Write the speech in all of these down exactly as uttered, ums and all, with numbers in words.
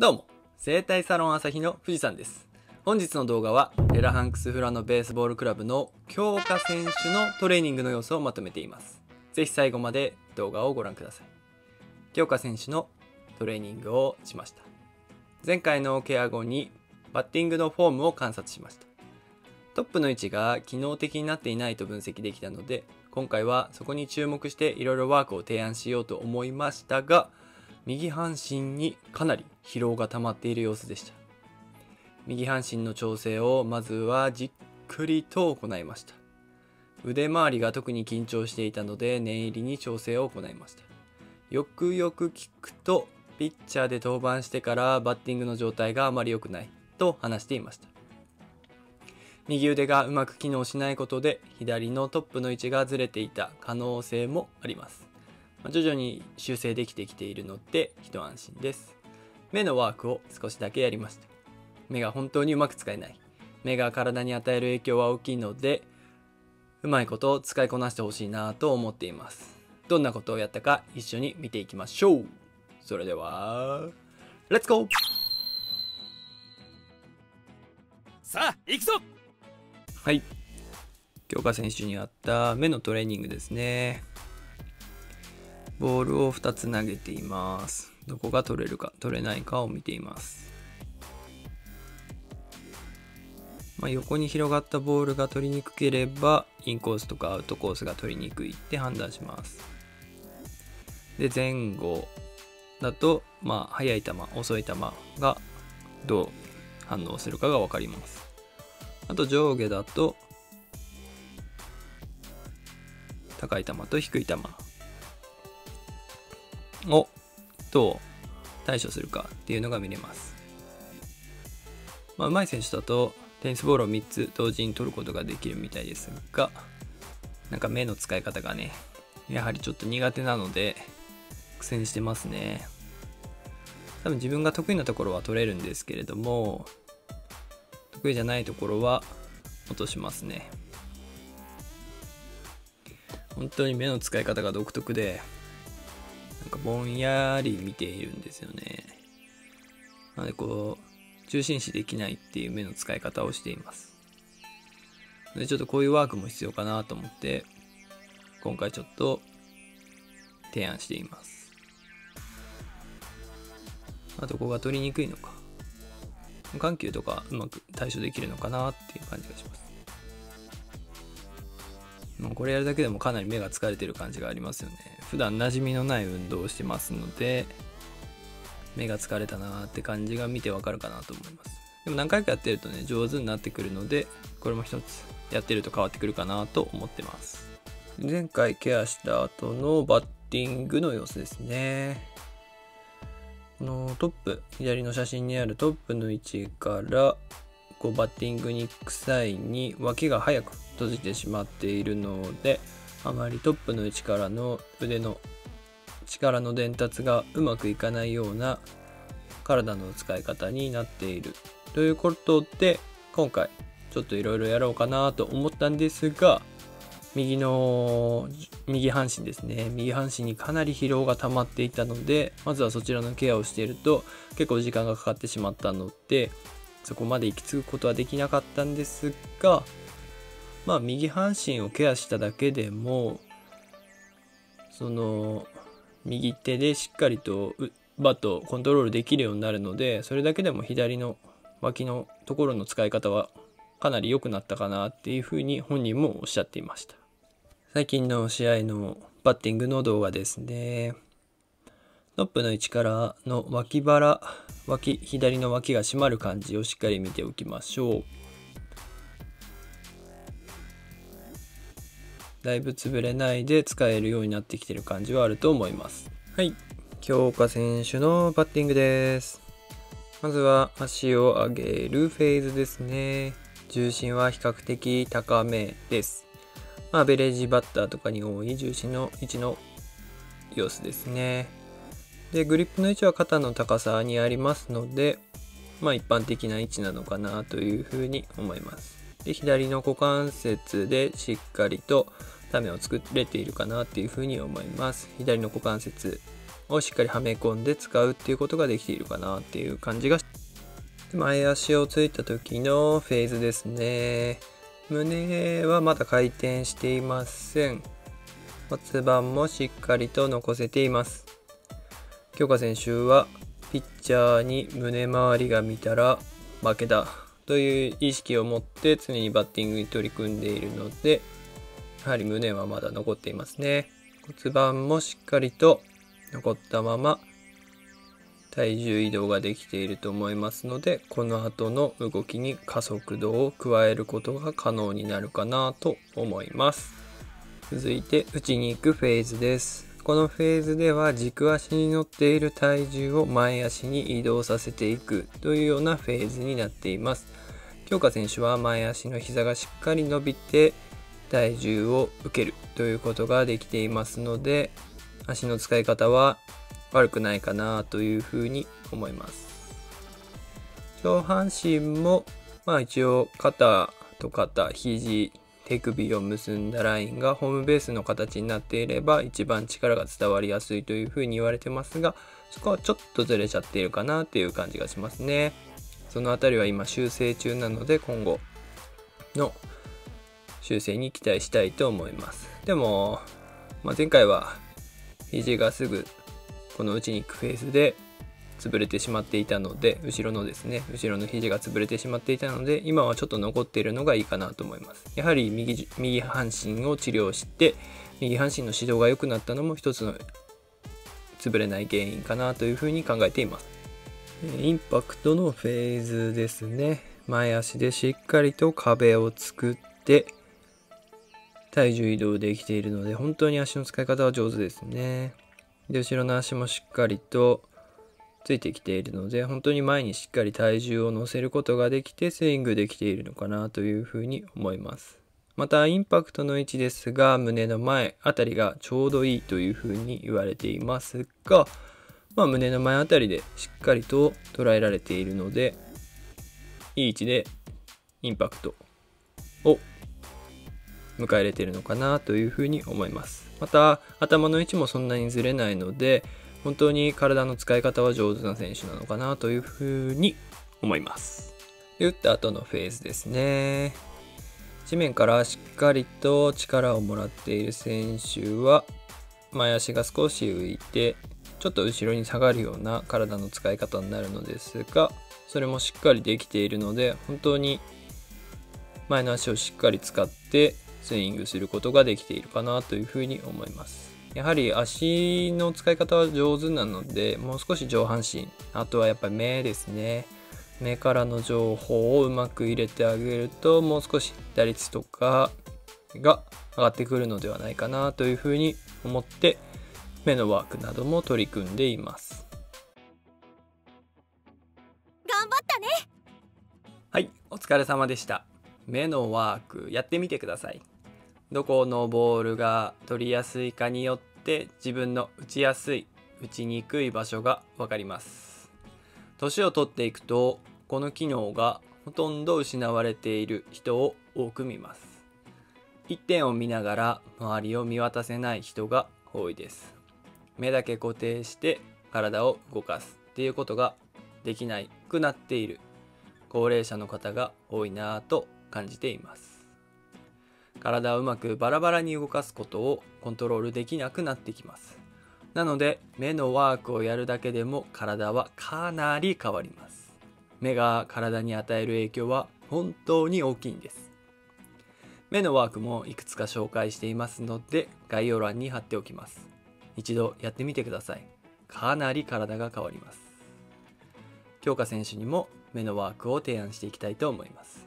どうも、生態サロン朝日の藤さんです。本日の動画はレラ・ハンクス・フラノベースボールクラブの強化選手のトレーニングの様子をまとめています。ぜひ最後まで動画をご覧ください。強化選手のトレーニングをしました。前回のケア後にバッティングのフォームを観察しました。トップの位置が機能的になっていないと分析できたので、今回はそこに注目していろいろワークを提案しようと思いましたが、右半身にかなり疲労が溜まっている様子でした。右半身の調整をまずはじっくりと行いました。腕周りが特に緊張していたので念入りに調整を行いました。よくよく聞くと、ピッチャーで登板してからバッティングの状態があまり良くないと話していました。右腕がうまく機能しないことで左のトップの位置がずれていた可能性もあります。徐々に修正できてきているので一安心です。目のワークを少しだけやりました。目が本当にうまく使えない。目が体に与える影響は大きいので、うまいことを使いこなしてほしいなと思っています。どんなことをやったか一緒に見ていきましょう。それではレッツゴー。さあ行くぞ。はい、強化選手にあった目のトレーニングですね。ボールをふたつ投げています。どこが取れるか取れないかを見ています。まあ、横に広がったボールが取りにくければインコースとかアウトコースが取りにくいって判断します。で、前後だと、まあ、速い球遅い球がどう反応するかが分かります。あと上下だと高い球と低い球をどう対処するかっていうのが見れます。まあ、上手い選手だとテニスボールをみっつ同時に取ることができるみたいですが、なんか目の使い方がね、やはりちょっと苦手なので苦戦してますね。多分自分が得意なところは取れるんですけれども、得意じゃないところは落としますね。本当に目の使い方が独特で、なんかぼんやり見ているんですよね。なのでこう中心視できないっていう目の使い方をしています。で、ちょっとこういうワークも必要かなと思って今回ちょっと提案しています。あとここが取りにくいのか、緩急とかうまく対処できるのかなっていう感じがします。もうこれやるだけでもかなり目が疲れてる感じがありますよね。普段馴染みのない運動をしてますので、目が疲れたなーって感じが見てわかるかなと思います。でも何回かやってるとね、上手になってくるので、これも一つやってると変わってくるかなと思ってます。前回ケアした後のバッティングの様子ですね。このトップ、左の写真にあるトップの位置からこうバッティングに行く際に脇が早く閉じてしまっているので、あまりトップの位置からの腕の力の伝達がうまくいかないような体の使い方になっているということで、今回ちょっといろいろやろうかなと思ったんですが、右の右半身ですね。右半身にかなり疲労が溜まっていたので、まずはそちらのケアをしていると結構時間がかかってしまったので、そこまで行き着くことはできなかったんですが、まあ右半身をケアしただけでも、その右手でしっかりとバットをコントロールできるようになるので、それだけでも左の脇のところの使い方はかなり良くなったかなっていうふうに本人もおっしゃっていました。最近の試合のバッティングの動画ですね。トップの位置からの脇腹、脇、左の脇が締まる感じをしっかり見ておきましょう。だいぶ潰れないで使えるようになってきてる感じはあると思います。はい、強化選手のバッティングです。まずは足を上げるフェーズですね。重心は比較的高めです。まあ、アベレージバッターとかに多い重心の位置の様子ですね。で、グリップの位置は肩の高さにありますので、まあ一般的な位置なのかなというふうに思います。で、左の股関節でしっかりとためを作れているかなというふうに思います。左の股関節をしっかりはめ込んで使うっていうことができているかなっていう感じが。前足をついた時のフェーズですね。胸はまだ回転していません。骨盤もしっかりと残せています。京香選手はピッチャーに胸周りが見たら負けだという意識を持って常にバッティングに取り組んでいるので、やはり胸はまだ残っていますね。骨盤もしっかりと残ったまま体重移動ができていると思いますので、この後の動きに加速度を加えることが可能になるかなと思います。続いて打ちに行くフェーズです。このフェーズでは軸足に乗っている体重を前足に移動させていくというようなフェーズになっています。京香選手は前足の膝がしっかり伸びて体重を受けるということができていますので、足の使い方は悪くないかなというふうに思います。上半身もまあ一応肩と肩、肘、手首を結んだラインがホームベースの形になっていれば一番力が伝わりやすいというふうに言われてますが、そこはちょっとずれちゃっているかなという感じがしますね。そのあたりは今修正中なので、今後の修正に期待したいと思います。でも、まあ、前回は肘がすぐこの打ちに行くフェーズで潰れてしまっていたので、後ろのですね後ろの肘が潰れてしまっていたので、今はちょっと残っているのがいいかなと思います。やはり 右, 右半身を治療して、右半身の指導が良くなったのも一つの潰れない原因かなというふうに考えています。インパクトのフェーズですね。前足でしっかりと壁を作って体重移動できているので、本当に足の使い方は上手ですね。で、後ろの足もしっかりとついてきているので、本当に前にしっかり体重を乗せることができてスイングできているのかなというふうに思います。またインパクトの位置ですが、胸の前あたりがちょうどいいというふうに言われていますが、まあ、胸の前あたりでしっかりと捉えられているので、いい位置でインパクトを迎え入れているのかなというふうに思います。また頭の位置もそんなにずれないので、本当に体の使い方は上手な選手なのかなというふうに思います。打った後のフェーズですね。地面からしっかりと力をもらっている選手は前足が少し浮いてちょっと後ろに下がるような体の使い方になるのですが、それもしっかりできているので、本当に前の足をしっかり使ってスイングすることができているかなというふうに思います。やはり足の使い方は上手なので、もう少し上半身、あとはやっぱり目ですね。目からの情報をうまく入れてあげると、もう少し打率とかが上がってくるのではないかなというふうに思って、目のワークなども取り組んでいます。頑張ったね。はい、お疲れ様でした。目のワークやってみてください。どこのボールが取りやすいかによって自分の打ちやすい、打ちにくい場所が分かります。年を取っていくとこの機能がほとんど失われている人を多く見ます。一点を見ながら周りを見渡せない人が多いです。目だけ固定して体を動かすっていうことができなくなっている高齢者の方が多いなぁと感じています。体をうまくバラバラに動かすことをコントロールできなくなってきます。なので目のワークをやるだけでも体はかなり変わります。目が体に与える影響は本当に大きいんです。目のワークもいくつか紹介していますので概要欄に貼っておきます。一度やってみてください。かなり体が変わります。京香選手にも目のワークを提案していきたいと思います。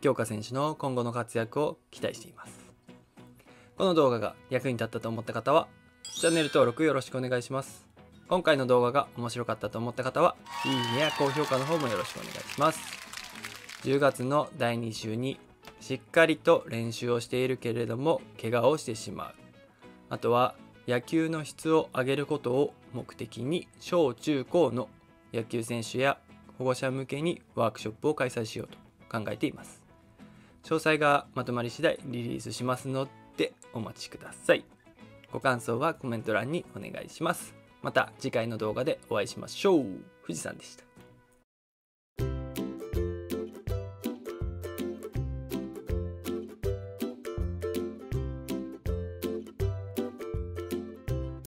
京香選手の今後の活躍を期待しています。この動画が役に立ったと思った方はチャンネル登録よろしくお願いします。今回の動画が面白かったと思った方はいいねや高評価の方もよろしくお願いします。じゅうがつのだいに週にしっかりと練習をしているけれども怪我をしてしまう、あとは野球の質を上げることを目的に小中高の野球選手や保護者向けにワークショップを開催しようと考えています。詳細がまとまり次第リリースしますのでお待ちください。ご感想はコメント欄にお願いします。また次回の動画でお会いしましょう。富士山でした。